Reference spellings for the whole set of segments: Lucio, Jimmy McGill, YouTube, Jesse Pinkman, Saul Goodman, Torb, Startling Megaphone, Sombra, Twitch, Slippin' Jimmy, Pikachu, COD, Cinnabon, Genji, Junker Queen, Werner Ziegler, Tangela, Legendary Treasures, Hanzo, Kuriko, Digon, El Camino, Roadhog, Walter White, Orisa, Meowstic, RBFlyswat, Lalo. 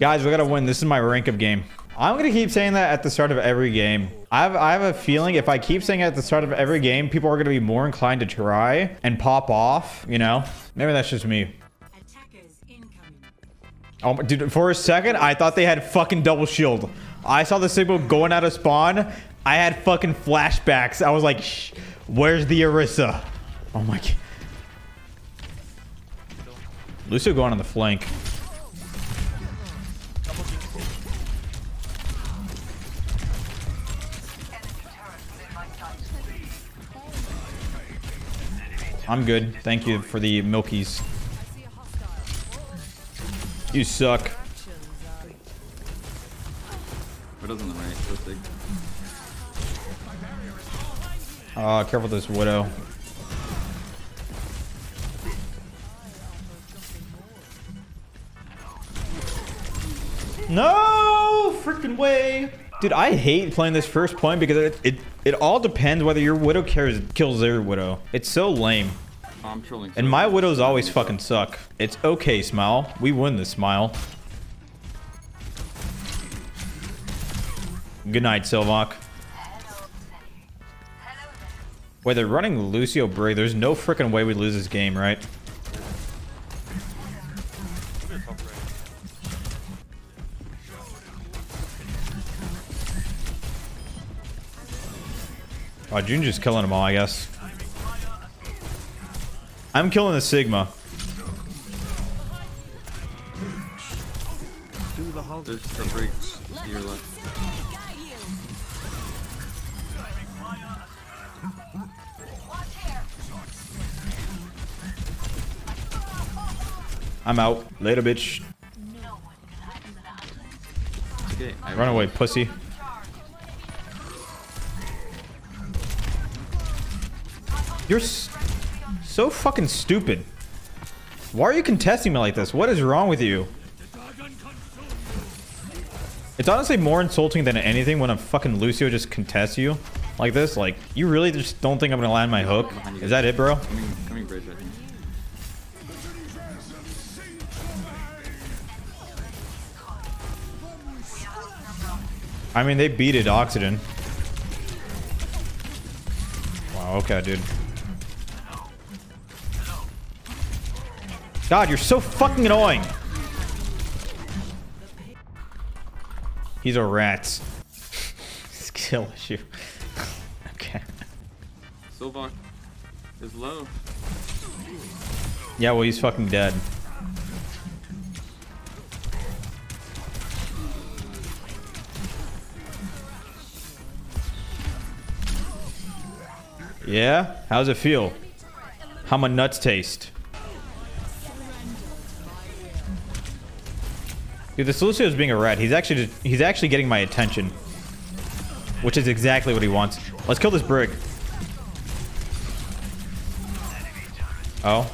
Guys, we gotta win. This is my rank up game. I'm gonna keep saying that at the start of every game. I have a feeling if I keep saying it at the start of every game, people are gonna be more inclined to try and pop off, you know? Maybe that's just me. Oh, dude, for a second, I thought they had fucking double shield. I saw the signal going out of spawn. I had fucking flashbacks. I was like, shh, where's the Orisa? Oh my god. Lucio going on the flank. I'm good. Thank you for the milkies. You suck. Careful this widow. No freaking way. Dude, I hate playing this first point because it all depends whether your widow kills their widow. It's so lame. I'm trolling. And my widows always fucking suck. It's okay, Smile. We win this, Smile. Good night, Silvok. Wait, they're running Lucio Bray. There's no freaking way we lose this game, right? Oh, June just killing them all, I guess. I'm killing the Sigma. There's the breaks to your left. I'm out. Later, bitch. Okay, run away, pussy. You're so fucking stupid. Why are you contesting me like this? What is wrong with you? It's honestly more insulting than anything when a fucking Lucio just contests you like this. Like, you really just don't think I'm gonna land my hook? Is that it, bro? Coming bridge, I think. I mean, they beated Oxygen. Wow, okay, dude. God, you're so fucking annoying. He's a rat. Skill issue. Okay. Silvok is low. Yeah, well, he's fucking dead. Yeah? How's it feel? How my nuts taste? Dude, this Lucio is being a rat. He's actually getting my attention, which is exactly what he wants. Let's kill this brick. Oh.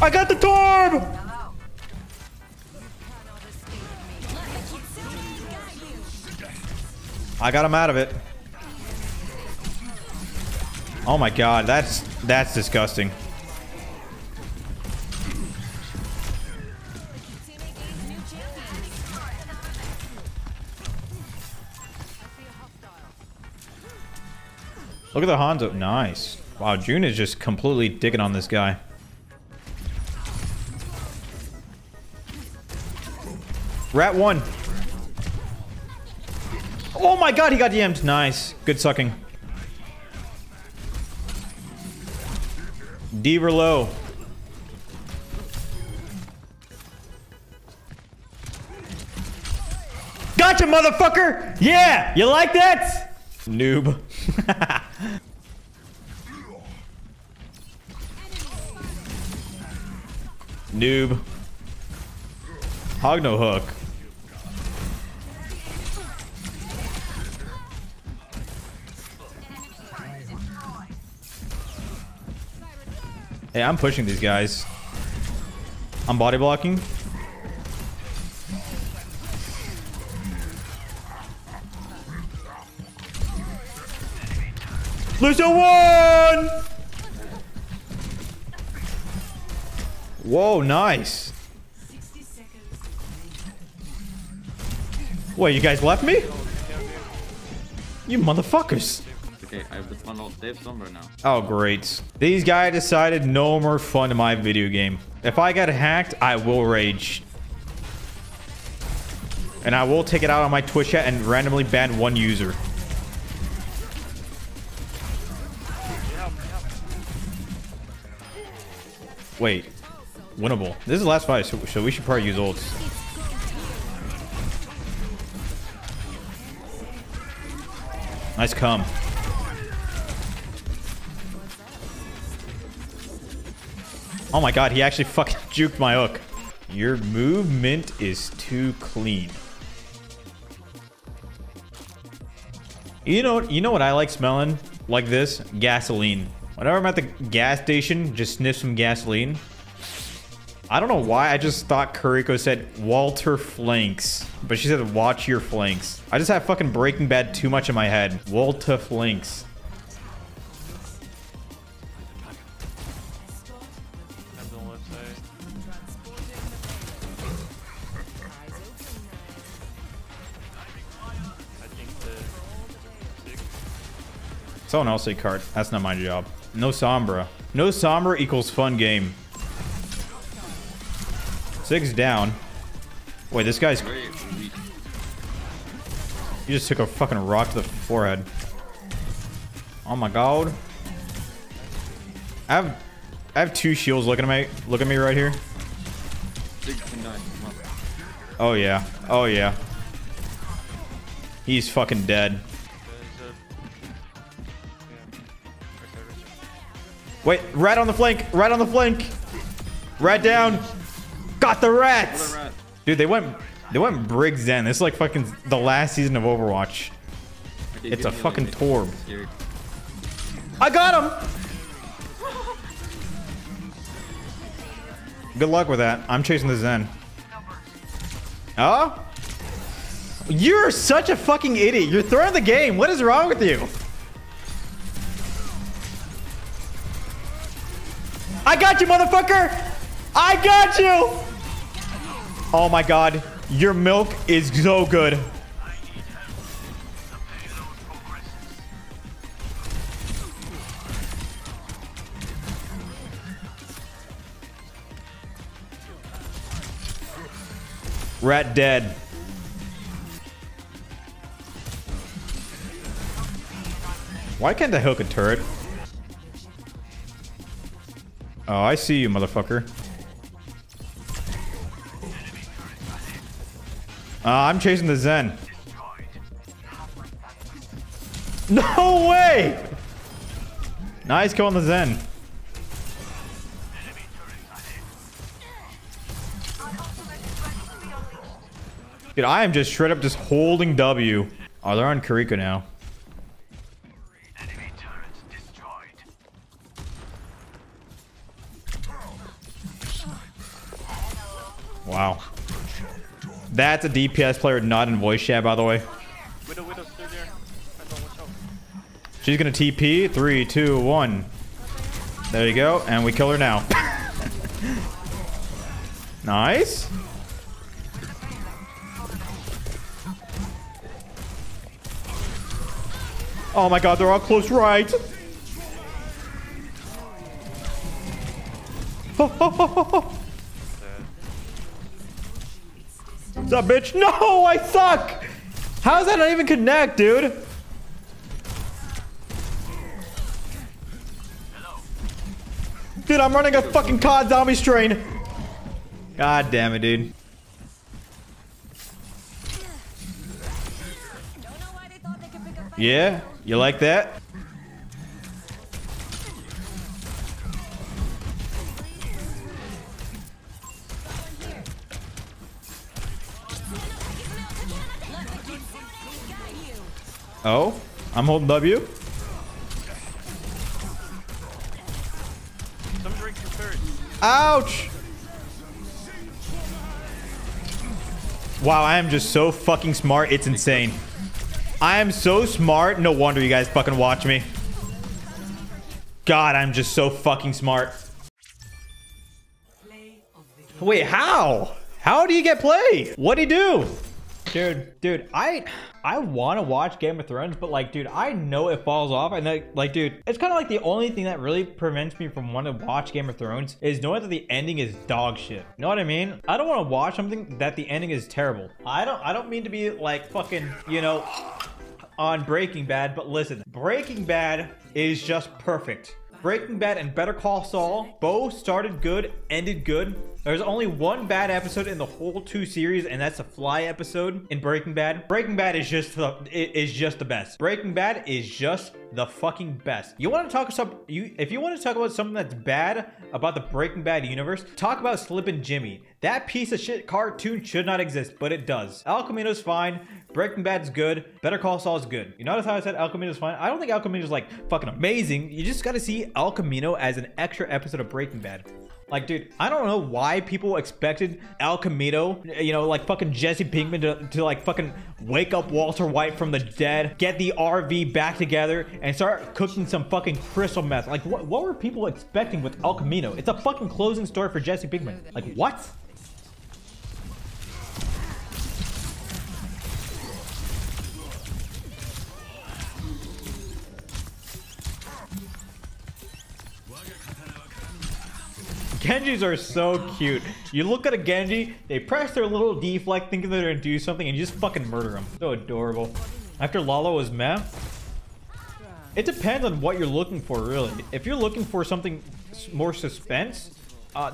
I got the Torb! I got him out of it. Oh my god, that's disgusting. Look at the Hanzo. Nice. Wow, June is just completely digging on this guy. Rat one. Oh my god, he got DM'd. Nice. Good sucking. Diver low. Gotcha, motherfucker! Yeah! You like that? Noob. Noob. Hog no hook. Hey, I'm pushing these guys. I'm body blocking. Lucio won! Whoa, nice. Wait, you guys left me? You motherfuckers. Okay, I have the funnel. They have somewhere now. Oh, great. These guys decided no more fun in my video game. If I got hacked, I will rage. And I will take it out on my Twitch chat and randomly ban one user. Wait. Winnable. This is the last fight, so we should probably use ults. Nice come. Oh my god, he actually fucking juked my hook. Your movement is too clean. You know what I like smelling like this? Gasoline. Whenever I'm at the gas station, just sniff some gasoline. I don't know why, I just thought Kuriko said Walter Flanks, but she said watch your flanks. I just have fucking Breaking Bad too much in my head. Walter Flanks. Someone else say cart. That's not my job. No Sombra. No Sombra equals fun game. 6 down. Wait, this guy's... You just took a fucking rock to the forehead. Oh my god. I have 2 shields looking at me right here. 69. Oh yeah. Oh yeah. He's fucking dead. Wait, rat on the flank. Rat on the flank. Rat down. Got the rats. Dude, they went Briggs Zen. This is like fucking the last season of Overwatch. It's a fucking Torb. I got him. Good luck with that. I'm chasing the Zen. Oh? You're such a fucking idiot. You're throwing the game. What is wrong with you? I got you, motherfucker! I got you! Oh my god. Your milk is so good. Rat dead. Why can't I hook a turret? Oh, I see you, motherfucker. I'm chasing the Zen. No way! Nice kill on the Zen. Dude, I am just straight up just holding W. Oh, they're on Kuriko now. Wow. That's a DPS player not in voice chat, by the way. Widow, still there. She's gonna TP. 3, 2, 1. There you go. And we kill her now. Nice. Oh my god, they're all close right. Oh. What's up, bitch? No, I suck! How's that not even connect, dude? Dude, I'm running a fucking COD zombie strain. God damn it, dude. Yeah? You like that? Oh, I'm holding W. Ouch! Wow, I am just so fucking smart. It's insane. I am so smart. No wonder you guys fucking watch me. God, I'm just so fucking smart. Play Wait, how? How do you get play? What'd he do? Dude, I want to watch Game of Thrones, but like, dude, I know it falls off. And like, dude, it's kind of like the only thing that really prevents me from wanting to watch Game of Thrones is knowing that the ending is dog shit. You know what I mean? I don't want to watch something that the ending is terrible. I don't mean to be like fucking, you know, on Breaking Bad, but listen, Breaking Bad is just perfect. Breaking Bad and Better Call Saul both started good, ended good. There's only one bad episode in the whole two series, and that's the fly episode in Breaking Bad. Breaking Bad is just the best. Breaking Bad is just the fucking best. You want to talk about if you want to talk about something that's bad about the Breaking Bad universe, talk about Slippin' Jimmy. That piece of shit cartoon should not exist, but it does. El Camino's fine. Breaking Bad's good. Better Call Saul's good. You notice how I said El Camino's fine? I don't think El Camino's like fucking amazing. You just got to see El Camino as an extra episode of Breaking Bad. Like, dude, I don't know why people expected El Camino, you know, like fucking Jesse Pinkman to like fucking wake up Walter White from the dead, get the RV back together, and start cooking some fucking crystal meth. Like, what were people expecting with El Camino? It's a fucking closing story for Jesse Pinkman. Like, what? Genjis are so cute. You look at a Genji, they press their little deflect thinking they're gonna do something, and you just fucking murder them. So adorable. After Lalo is meh. It depends on what you're looking for, really. If you're looking for something more suspense,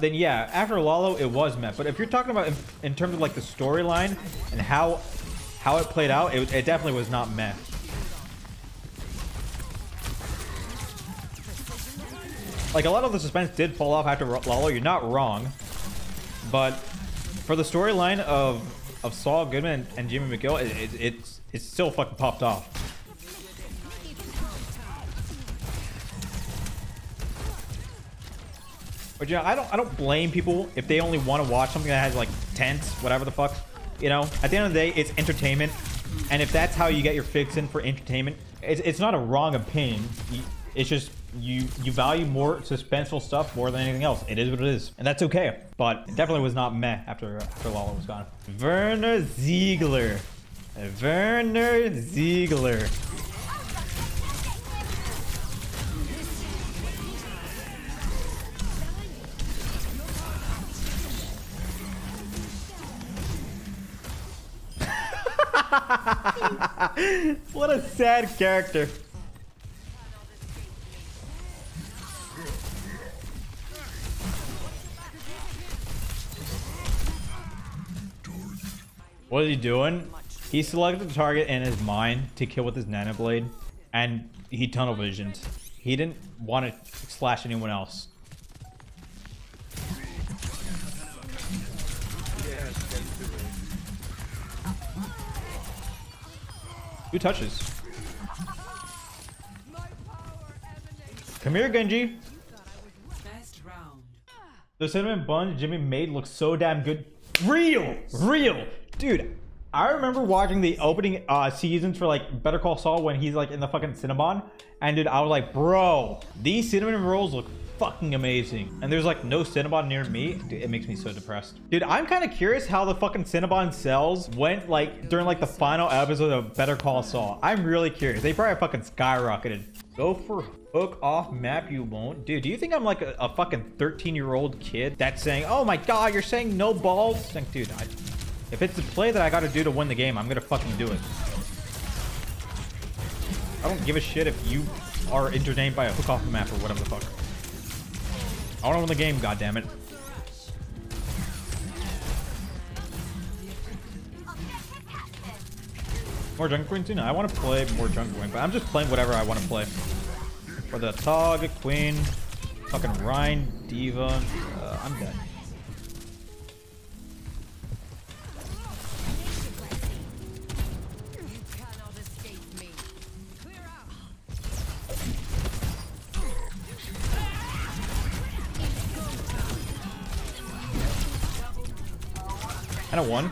then yeah, after Lalo it was meh. But if you're talking about in terms of like the storyline and how it played out, it definitely was not meh. Like, a lot of the suspense did fall off after Lalo, you're not wrong. But for the storyline of Saul Goodman and Jimmy McGill, it's still fucking popped off. But yeah, I don't blame people if they only want to watch something that has like tense, whatever the fuck. You know, at the end of the day, it's entertainment. And if that's how you get your fix in for entertainment, it's not a wrong opinion. It's just you value more suspenseful stuff more than anything else. It is what it is, and that's okay. But it definitely was not meh after Lala was gone. Werner Ziegler. What a sad character. What is he doing? He selected the target in his mind to kill with his nanoblade, and he tunnel visioned. He didn't want to slash anyone else. Who touches? Come here, Genji. The cinnamon buns Jimmy made look so damn good. Real. Dude, I remember watching the opening seasons for like Better Call Saul when he's like in the fucking Cinnabon, and dude, I was like, bro, these cinnamon rolls look fucking amazing. And there's like no Cinnabon near me. Dude, it makes me so depressed. Dude, I'm kind of curious how the fucking Cinnabon sales went like during like the final episode of Better Call Saul. I'm really curious. They probably fucking skyrocketed. Go for hook off map, you won't. Dude, do you think I'm like a fucking 13-year-old kid that's saying, oh my God, you're saying no balls? Like, dude, if it's the play that I gotta do to win the game, I'm gonna fucking do it. I don't give a shit if you are entertained by a hook off the map or whatever the fuck. I wanna win the game, goddammit. More jungle queens? You know, I wanna play more jungle queen, but I'm just playing whatever I wanna play. For the target queen, fucking Rhine, Diva, I'm dead. Kind of won.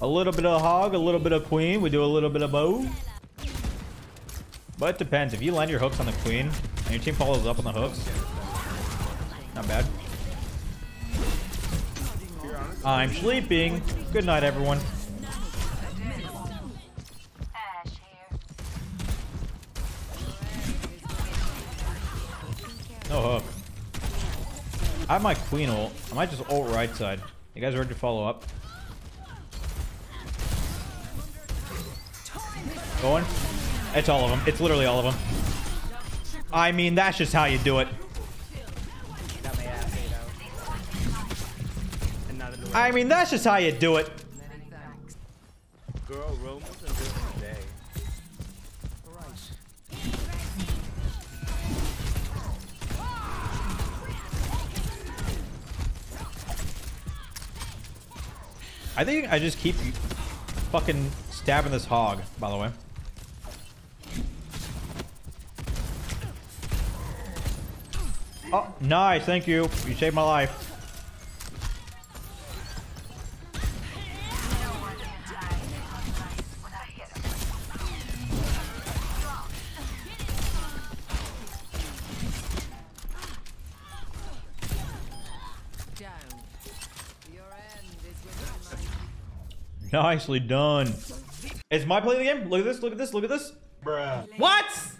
A little bit of hog, a little bit of queen. We do a little bit of bow. But it depends. If you land your hooks on the queen and your team follows up on the hooks, Not bad. I'm sleeping. Good night, everyone. No hook. I have my queen ult. I might just ult right side. You guys ready to follow up? Going? It's all of them. It's literally all of them. I mean, that's just how you do it. I mean, that's just how you do it. Girl, Rome's a different day. I think I just keep fucking stabbing this hog, by the way. Oh, nice. Thank you. You saved my life. Nicely done. It's my play of the game. Look at this, look at this, look at this. Bruh. What?